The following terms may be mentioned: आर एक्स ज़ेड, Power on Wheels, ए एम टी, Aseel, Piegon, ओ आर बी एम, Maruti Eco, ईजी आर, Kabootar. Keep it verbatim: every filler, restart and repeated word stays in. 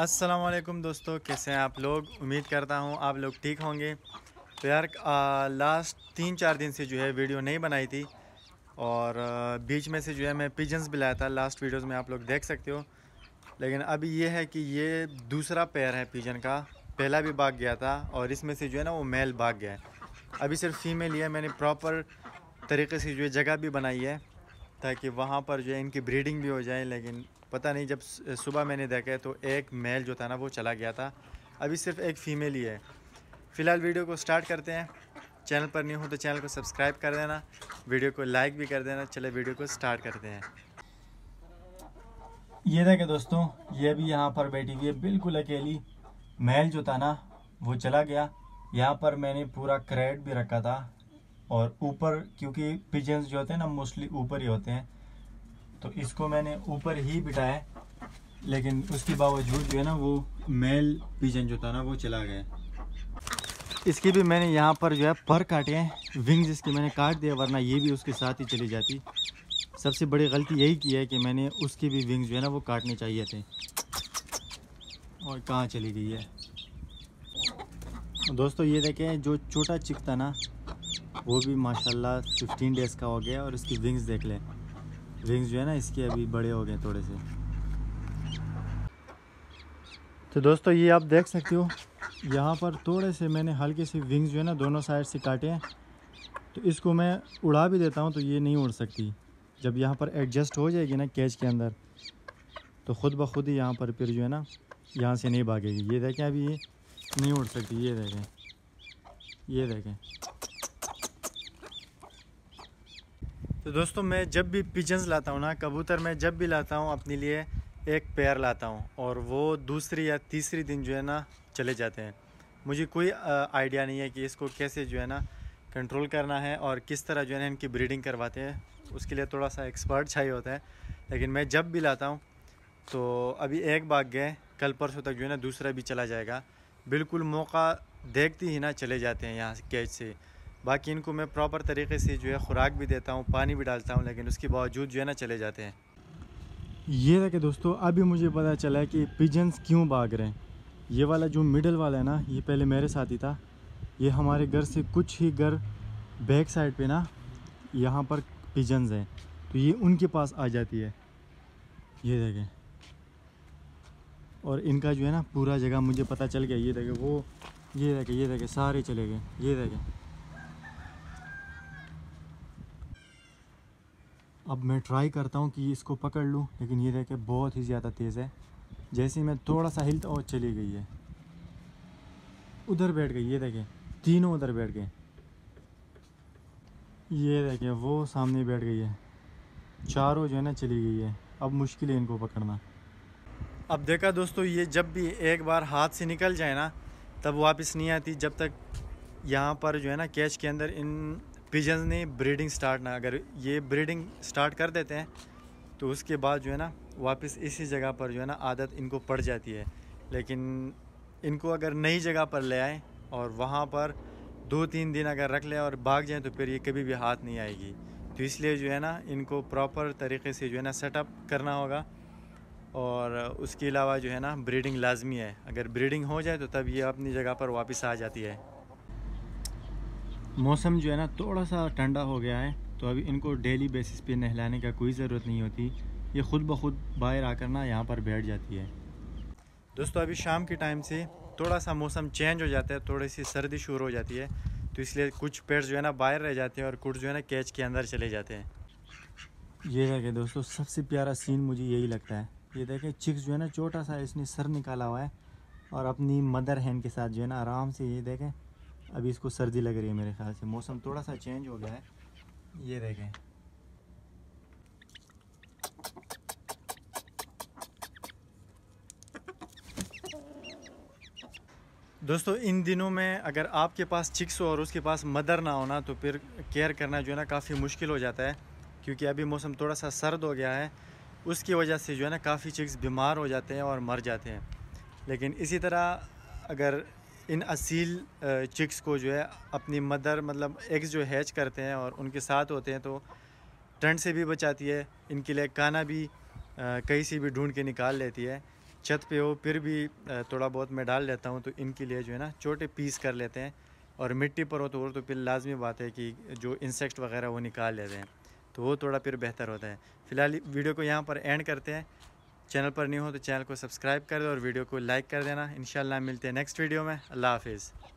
अस्सलामुअलैकुम दोस्तों, कैसे हैं आप लोग। उम्मीद करता हूं आप लोग ठीक होंगे। तो यार आ, लास्ट तीन चार दिन से जो है वीडियो नहीं बनाई थी और आ, बीच में से जो है मैं पिजन्स भी लाया था, लास्ट वीडियोस में आप लोग देख सकते हो। लेकिन अभी ये है कि ये दूसरा पेयर है पिजन का, पहला भी भाग गया था और इसमें से जो है ना वो मेल भाग गया है, अभी सिर्फ फीमेल ही है। मैंने प्रॉपर तरीके से जो है जगह भी बनाई है ताकि वहाँ पर जो है इनकी ब्रीडिंग भी हो जाए। लेकिन पता नहीं, जब सुबह मैंने देखा तो एक मेल जो था ना वो चला गया था, अभी सिर्फ एक फ़ीमेल ही है। फ़िलहाल वीडियो को स्टार्ट करते हैं। चैनल पर नहीं हो तो चैनल को सब्सक्राइब कर देना, वीडियो को लाइक भी कर देना। चले वीडियो को स्टार्ट करते हैं। ये देखें दोस्तों, ये भी यहाँ पर बैठी हुई है बिल्कुल अकेली। मेल जो था ना वो चला गया। यहाँ पर मैंने पूरा क्रेट भी रखा था और ऊपर, क्योंकि पिजन्स जो होते हैं ना मोस्टली ऊपर ही होते हैं, तो इसको मैंने ऊपर ही बिठाया। लेकिन उसके बावजूद जो है ना वो मेल पिजन जो था ना वो चला गया। इसकी भी मैंने यहाँ पर जो है पर काटे हैं, विंग्स इसकी मैंने काट दिया, वरना ये भी उसके साथ ही चली जाती। सबसे बड़ी गलती यही की है कि मैंने उसकी भी विंग्स जो है ना वो काटने चाहिए थे। और कहाँ चली गई है दोस्तों, ये देखें जो छोटा चिक था ना वो भी माशाल्लाह फिफ्टीन डेज़ का हो गया और इसकी विंग्स देख लें। विंग्स जो है ना इसके अभी बड़े हो गए थोड़े से। तो दोस्तों ये आप देख सकते हो, यहाँ पर थोड़े से मैंने हल्के से विंग्स जो है ना दोनों साइड से काटे हैं। तो इसको मैं उड़ा भी देता हूँ तो ये नहीं उड़ सकती। जब यहाँ पर एडजस्ट हो जाएगी ना कैच के अंदर तो ख़ुद ब खुद ही यहाँ पर फिर जो है ना यहाँ से नहीं भागेगी। ये देखें, अभी ये नहीं उड़ सकती। ये देखें, ये देखें। तो दोस्तों मैं जब भी पिजन्स लाता हूँ ना, कबूतर मैं जब भी लाता हूँ अपने लिए एक पेयर लाता हूँ और वो दूसरी या तीसरी दिन जो है ना चले जाते हैं। मुझे कोई आइडिया नहीं है कि इसको कैसे जो है ना कंट्रोल करना है और किस तरह जो है ना इनकी ब्रीडिंग करवाते हैं, उसके लिए थोड़ा सा एक्सपर्ट चाहिए होता है। लेकिन मैं जब भी लाता हूँ तो अभी एक भाग गए, कल परसों तक जो है ना दूसरा भी चला जाएगा। बिल्कुल मौका देखते ही ना चले जाते हैं यहाँ कैच से। बाकी इनको मैं प्रॉपर तरीके से जो है ख़ुराक भी देता हूँ, पानी भी डालता हूँ, लेकिन उसके बावजूद जो है ना चले जाते हैं। ये देखें दोस्तों, अभी मुझे पता चला है कि पिजन्स क्यों भाग रहे हैं। ये वाला जो मिडल वाला है ना, ये पहले मेरे साथ ही था। ये हमारे घर से कुछ ही घर बैक साइड पे ना यहाँ पर पिजन्स हैं, तो ये उनके पास आ जाती है। ये देखें, और इनका जो है ना पूरा जगह मुझे पता चल गया। ये देखें वो, ये देखें, ये देखें, सारे चले गए। ये देखें, अब मैं ट्राई करता हूँ कि इसको पकड़ लूँ, लेकिन ये देखें बहुत ही ज़्यादा तेज़ है। जैसे ही मैं थोड़ा सा हिलता और चली गई है, उधर बैठ गई। ये देखें, तीनों उधर बैठ गए। ये देखें वो सामने बैठ गई है। चारों जो है ना चली गई है। अब मुश्किल है इनको पकड़ना। अब देखा दोस्तों, ये जब भी एक बार हाथ से निकल जाए ना तब वापस नहीं आती, जब तक यहाँ पर जो है ना कैच के अंदर इन पिजन्स ने ब्रीडिंग स्टार्ट ना, अगर ये ब्रीडिंग स्टार्ट कर देते हैं तो उसके बाद जो है ना वापस इसी जगह पर जो है ना आदत इनको पड़ जाती है। लेकिन इनको अगर नई जगह पर ले आएँ और वहाँ पर दो तीन दिन अगर रख लें और भाग जाएं तो फिर ये कभी भी हाथ नहीं आएगी। तो इसलिए जो है ना इनको प्रॉपर तरीके से जो है ना सेटअप करना होगा और उसके अलावा जो है ना ब्रीडिंग लाजमी है। अगर ब्रीडिंग हो जाए तो तब ये अपनी जगह पर वापस आ जाती है। मौसम जो है ना थोड़ा सा ठंडा हो गया है, तो अभी इनको डेली बेसिस पे नहलाने का कोई ज़रूरत नहीं होती। ये ख़ुद ब खुद बाहर आकर ना यहाँ पर बैठ जाती है। दोस्तों अभी शाम के टाइम से थोड़ा सा मौसम चेंज हो जाता है, थोड़ी सी सर्दी शुरू हो जाती है, तो इसलिए कुछ पेड़ जो है ना बाहर रह जाते हैं और कुछ जो है ना कैच के अंदर चले जाते हैं। ये देखें दोस्तों, सबसे प्यारा सीन मुझे यही लगता है। ये देखें चिक्स जो है ना छोटा सा इसने सर निकाला हुआ है और अपनी मदर हैन के साथ जो है ना आराम से, ये देखें अभी इसको सर्दी लग रही है मेरे ख्याल से, मौसम थोड़ा सा चेंज हो गया है। ये देखें, दोस्तों इन दिनों में अगर आपके पास चिक्स हो और उसके पास मदर ना होना तो फिर केयर करना जो है ना काफ़ी मुश्किल हो जाता है, क्योंकि अभी मौसम थोड़ा सा सर्द हो गया है। उसकी वजह से जो है ना काफ़ी चिक्स बीमार हो जाते हैं और मर जाते हैं। लेकिन इसी तरह अगर इन असील चिक्स को जो है अपनी मदर, मतलब एग्स जो हैच करते हैं और उनके साथ होते हैं, तो ठंड से भी बचाती है, इनके लिए खाना भी कहीं से भी ढूंढ के निकाल लेती है। छत पे हो फिर भी थोड़ा बहुत मैं डाल लेता हूँ, तो इनके लिए जो है ना छोटे पीस कर लेते हैं। और मिट्टी पर हो तो तो फिर लाजमी बात है कि जो इंसेक्ट वगैरह वो निकाल लेते हैं, तो वो थोड़ा फिर बेहतर होता है। फ़िलहाल वीडियो को यहाँ पर एंड करते हैं। चैनल पर नहीं हो तो चैनल को सब्सक्राइब कर दो और वीडियो को लाइक कर देना। इंशाल्लाह मिलते हैं नेक्स्ट वीडियो में। अल्लाह हाफिज़।